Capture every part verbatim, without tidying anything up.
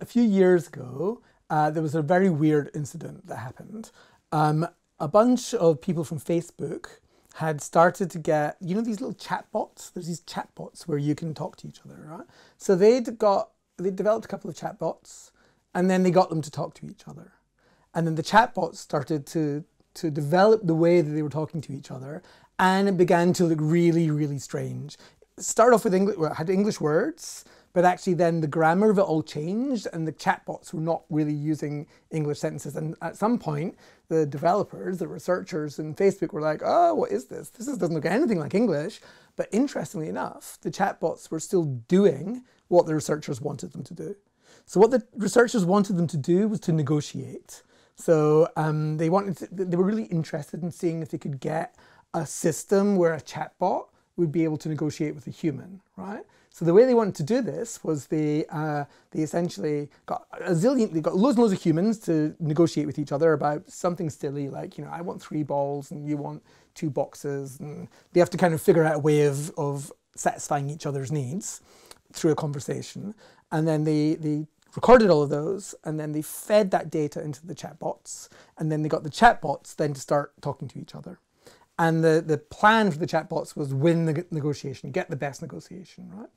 A few years ago, uh, there was a very weird incident that happened. Um, a bunch of people from Facebook had started to get, you know, these little chatbots. There's these chatbots where you can talk to each other, right? So they'd got, they developed a couple of chatbots, and then they got them to talk to each other. And then the chatbots started to to develop the way that they were talking to each other, and it began to look really, really strange. It started off with English, well, it had English words, but actually then the grammar of it all changed, and the chatbots were not really using English sentences. And at some point, the developers, the researchers in Facebook were like, oh, what is this? This doesn't look anything like English. But interestingly enough, the chatbots were still doing what the researchers wanted them to do. So what the researchers wanted them to do was to negotiate. So um, they wanted to, they were really interested in seeing if they could get a system where a chatbot would be able to negotiate with a human, right? So the way they wanted to do this was they uh, they essentially got a zillion, they got loads and loads of humans to negotiate with each other about something silly like, you know, I want three balls and you want two boxes, and they have to kind of figure out a way of, of satisfying each other's needs through a conversation. And then they, they recorded all of those, and then they fed that data into the chatbots, and then they got the chatbots then to start talking to each other. And the, the plan for the chatbots was win the negotiation, get the best negotiation, right?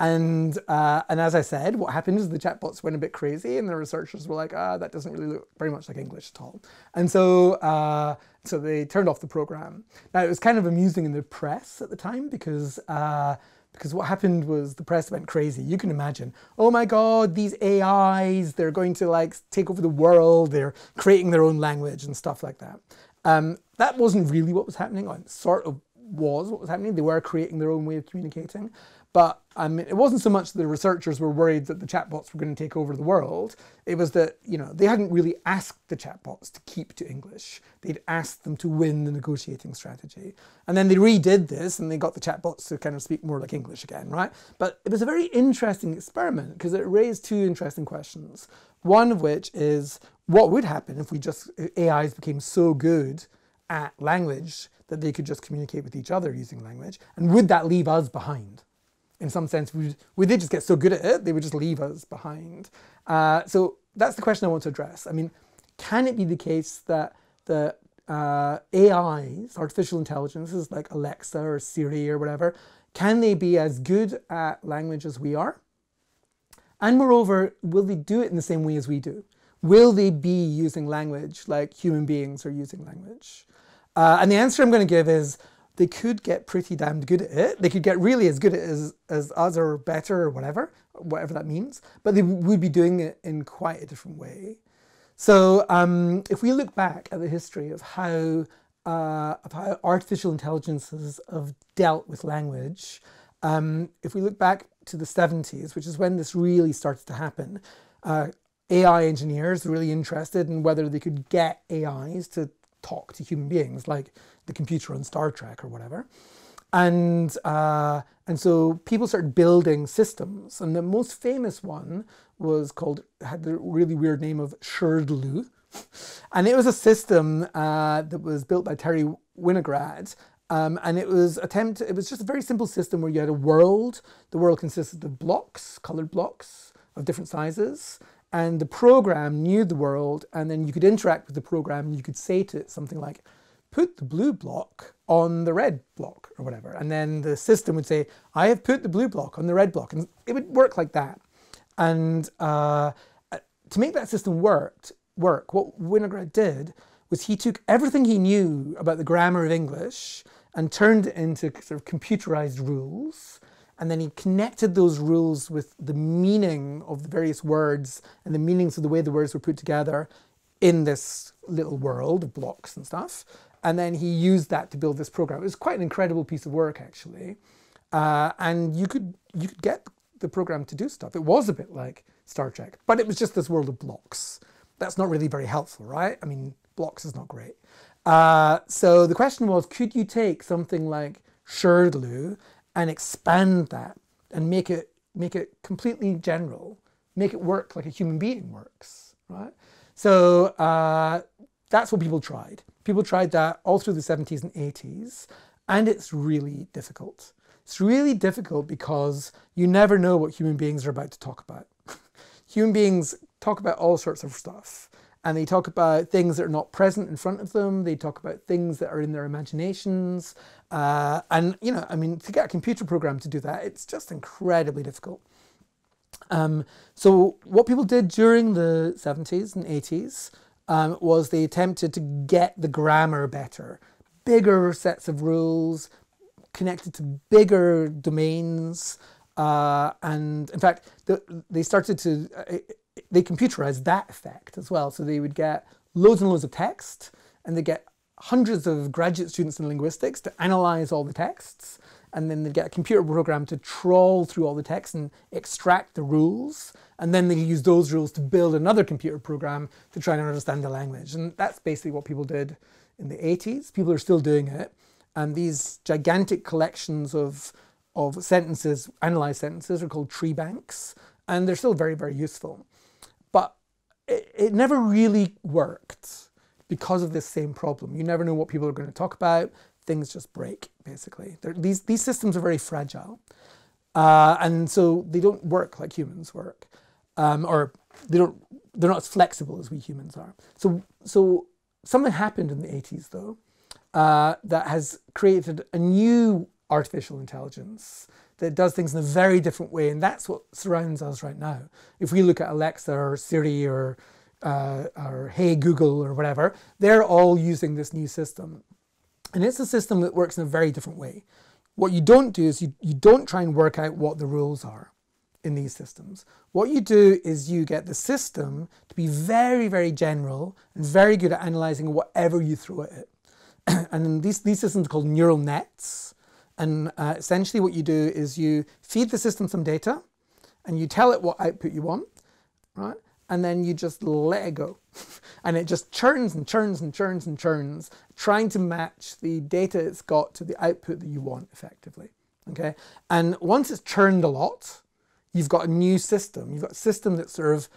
And, uh, and as I said, what happened is the chatbots went a bit crazy, and the researchers were like, ah, that doesn't really look very much like English at all. And so, uh, so they turned off the program. Now, it was kind of amusing in the press at the time, because uh, Because what happened was the press went crazy. You can imagine, oh my God, these A Is, they're going to like take over the world, they're creating their own language and stuff like that. Um, that wasn't really what was happening, or it sort of was what was happening. They were creating their own way of communicating. But I mean, it wasn't so much that the researchers were worried that the chatbots were going to take over the world. It was that, you know, they hadn't really asked the chatbots to keep to English. They'd asked them to win the negotiating strategy. And then they redid this, and they got the chatbots to kind of speak more like English again, right? But it was a very interesting experiment because it raised two interesting questions. One of which is, what would happen if we just, A Is became so good at language that they could just communicate with each other using language? And would that leave us behind? In some sense, we, we did just get so good at it, they would just leave us behind. Uh, so that's the question I want to address. I mean, can it be the case that the uh, A Is, artificial intelligences like Alexa or Siri or whatever, can they be as good at language as we are? And moreover, will they do it in the same way as we do? Will they be using language like human beings are using language? Uh, and the answer I'm going to give is, they could get pretty damned good at it. They could get really as good at it as, as us, or better, or whatever, whatever that means. But they would be doing it in quite a different way. So um, if we look back at the history of how, uh, of how artificial intelligences have dealt with language, um, if we look back to the seventies, which is when this really started to happen, uh, A I engineers were really interested in whether they could get A Is to talk to human beings, like the computer on Star Trek or whatever. And, uh, and so people started building systems. And the most famous one was called, had the really weird name of SHRDLU. And it was a system uh, that was built by Terry Winograd. Um, and it was attempt, it was just a very simple system where you had a world. The world consisted of blocks, colored blocks of different sizes. And the program knew the world, and then you could interact with the program, and you could say to it something like, put the blue block on the red block, or whatever. And then the system would say, I have put the blue block on the red block. And it would work like that. And uh, to make that system worked, work, what Winograd did was he took everything he knew about the grammar of English and turned it into sort of computerized rules. And then he connected those rules with the meaning of the various words and the meanings of the way the words were put together in this little world of blocks and stuff. And then he used that to build this program. It was quite an incredible piece of work, actually. Uh, and you could, you could get the program to do stuff. It was a bit like Star Trek, but it was just this world of blocks. That's not really very helpful, right? I mean, blocks is not great. Uh, so the question was, could you take something like SHRDLU and expand that and make it, make it completely general, make it work like a human being works, right? So uh, that's what people tried. People tried that all through the seventies and eighties, and it's really difficult. It's really difficult because you never know what human beings are about to talk about. Human beings talk about all sorts of stuff, and they talk about things that are not present in front of them. They talk about things that are in their imaginations. Uh, and, you know, I mean, to get a computer program to do that, it's just incredibly difficult. Um, so what people did during the seventies and eighties um, was they attempted to get the grammar better. Bigger sets of rules connected to bigger domains. Uh, and in fact, the, they started to, uh, they computerized that effect as well. So they would get loads and loads of text, and they'd get hundreds of graduate students in linguistics to analyze all the texts. And then they'd get a computer program to trawl through all the text and extract the rules. And then they use those rules to build another computer program to try and understand the language. And that's basically what people did in the eighties. People are still doing it. And these gigantic collections of, of sentences, analyzed sentences, are called tree banks. And they're still very, very useful. But it, it never really worked because of this same problem. You never know what people are going to talk about. Things just break, basically. They're, these, these systems are very fragile. Uh, and so they don't work like humans work. Um, or they don't, they're not as flexible as we humans are. So, so something happened in the eighties, though, uh, that has created a new artificial intelligence that does things in a very different way. And that's what surrounds us right now. If we look at Alexa or Siri or, uh, or Hey Google or whatever, they're all using this new system. And it's a system that works in a very different way. What you don't do is you, you don't try and work out what the rules are in these systems. What you do is you get the system to be very, very general and very good at analyzing whatever you throw at it. And these, these systems are called neural nets. And uh, essentially what you do is you feed the system some data and you tell it what output you want, right? And then you just let it go. And it just churns and churns and churns and churns, trying to match the data it's got to the output that you want, effectively. Okay? And once it's churned a lot, you've got a new system. You've got a system that's sort of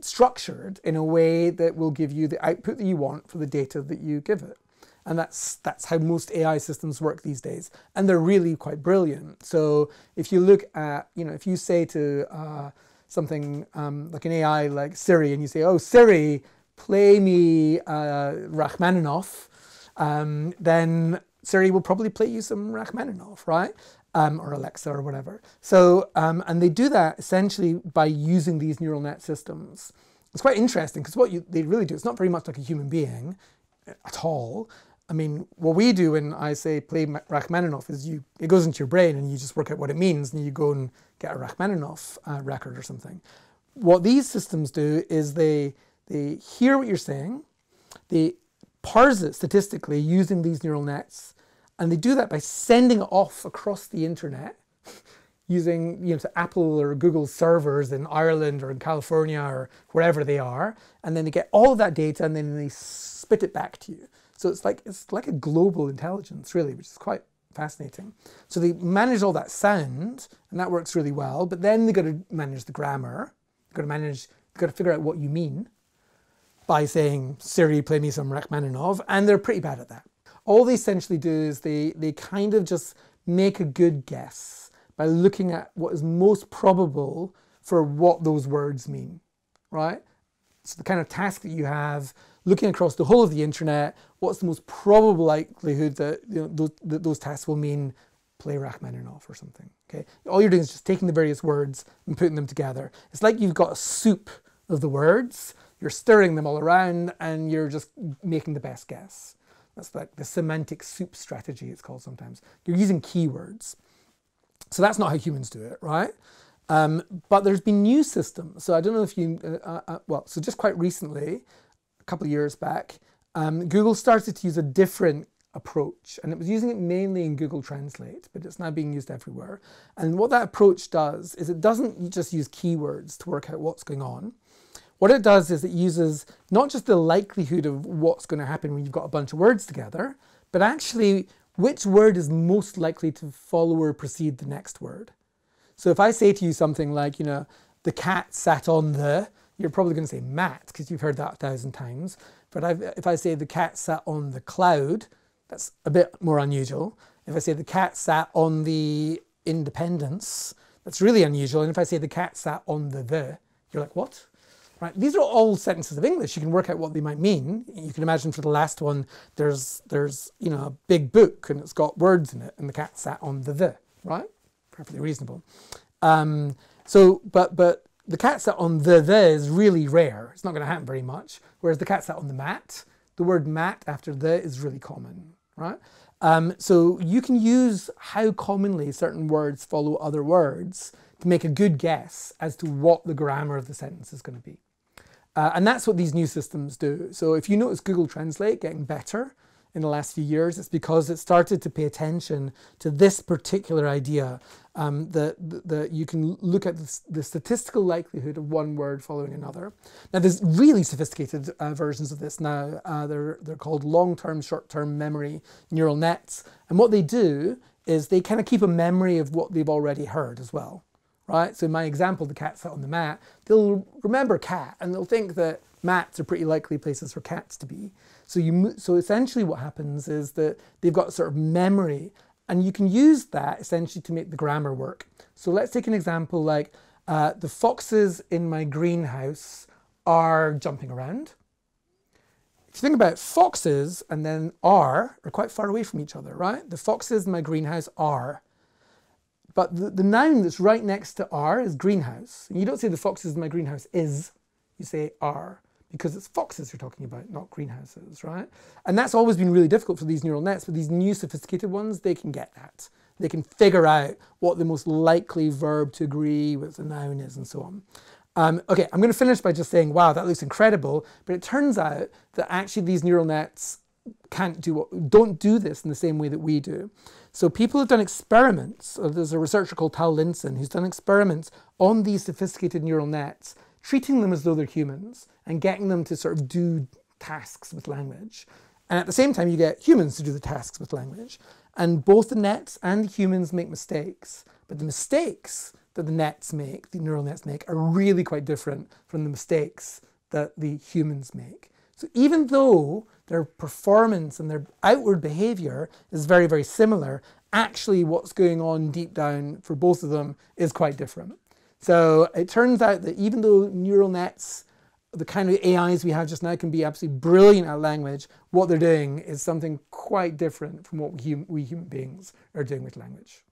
structured in a way that will give you the output that you want for the data that you give it. And that's, that's how most A I systems work these days. And they're really quite brilliant. So if you look at, you know, if you say to uh, something um, like an A I like Siri, and you say, oh, Siri, play me uh, Rachmaninoff, um, then Siri will probably play you some Rachmaninoff, right? Um, or Alexa or whatever. So, um, and they do that essentially by using these neural net systems. It's quite interesting because what you, they really do, it's not very much like a human being at all. I mean, what we do when I say play Rachmaninoff is you, it goes into your brain and you just work out what it means and you go and get a Rachmaninoff uh, record or something. What these systems do is they, they hear what you're saying, they parse it statistically using these neural nets, and they do that by sending it off across the internet using, you know, to Apple or Google servers in Ireland or in California or wherever they are, and then they get all of that data and then they spit it back to you. So it's like, it's like a global intelligence, really, which is quite fascinating. So they manage all that sound, and that works really well, but then they've got to manage the grammar. They've got to manage, they've got to figure out what you mean by saying, Siri, play me some Rachmaninoff, and they're pretty bad at that. All they essentially do is they, they kind of just make a good guess by looking at what is most probable for what those words mean, right? So the kind of task that you have, looking across the whole of the internet, what's the most probable likelihood that, you know, those, that those tasks will mean play Rachmaninoff or something, okay? All you're doing is just taking the various words and putting them together. It's like you've got a soup of the words, you're stirring them all around, and you're just making the best guess. That's like the semantic soup strategy, it's called sometimes. You're using keywords. So that's not how humans do it, right? Um, but there's been new systems. So I don't know if you, uh, uh, well, so just quite recently, couple of years back, um, Google started to use a different approach, and it was using it mainly in Google Translate, but it's now being used everywhere. And what that approach does is it doesn't just use keywords to work out what's going on. What it does is it uses not just the likelihood of what's going to happen when you've got a bunch of words together, but actually which word is most likely to follow or precede the next word. So if I say to you something like, you know, the cat sat on the, you're probably going to say mat, because you've heard that a thousand times. But I've, if I say the cat sat on the cloud, that's a bit more unusual. If I say the cat sat on the independence, that's really unusual. And if I say the cat sat on the the, you're like, what? Right? These are all sentences of English. You can work out what they might mean. You can imagine for the last one, there's, there's you know, a big book and it's got words in it and the cat sat on the the, right? Perfectly reasonable. Um, so, but, but the cat sat on the the is really rare. It's not going to happen very much. Whereas the cat sat on the mat, the word mat after the is really common, right? Um, so you can use how commonly certain words follow other words to make a good guess as to what the grammar of the sentence is going to be. Uh, and that's what these new systems do. So if you notice Google Translate getting better in the last few years, it's because it started to pay attention to this particular idea um, that, that you can look at the, the statistical likelihood of one word following another. Now there's really sophisticated uh, versions of this now. Uh, they're, they're called long-term, short-term memory neural nets. And what they do is they kind of keep a memory of what they've already heard as well. Right? So in my example, the cat sat on the mat, they'll remember cat and they'll think that mats are pretty likely places for cats to be. So, you, so essentially what happens is that they've got sort of memory and you can use that essentially to make the grammar work. So let's take an example like uh, the foxes in my greenhouse are jumping around. If you think about it, foxes and then are are quite far away from each other, right? The foxes in my greenhouse are. But the, the noun that's right next to are is greenhouse. And you don't say the foxes in my greenhouse is, you say are, because it's foxes you're talking about, not greenhouses, right? And that's always been really difficult for these neural nets, but these new sophisticated ones, they can get that. They can figure out what the most likely verb to agree with the noun is and so on. Um, okay, I'm going to finish by just saying, wow, that looks incredible. But it turns out that actually these neural nets can't do what, don't do this in the same way that we do. So people have done experiments. There's a researcher called Tal Linzen who's done experiments on these sophisticated neural nets, treating them as though they're humans and getting them to sort of do tasks with language. And at the same time, you get humans to do the tasks with language. And both the nets and the humans make mistakes. But the mistakes that the nets make, the neural nets make, are really quite different from the mistakes that the humans make. So even though their performance and their outward behavior is very, very similar, actually what's going on deep down for both of them is quite different. So it turns out that even though neural nets, the kind of A Is we have just now, can be absolutely brilliant at language, what they're doing is something quite different from what we, hum we human beings are doing with language.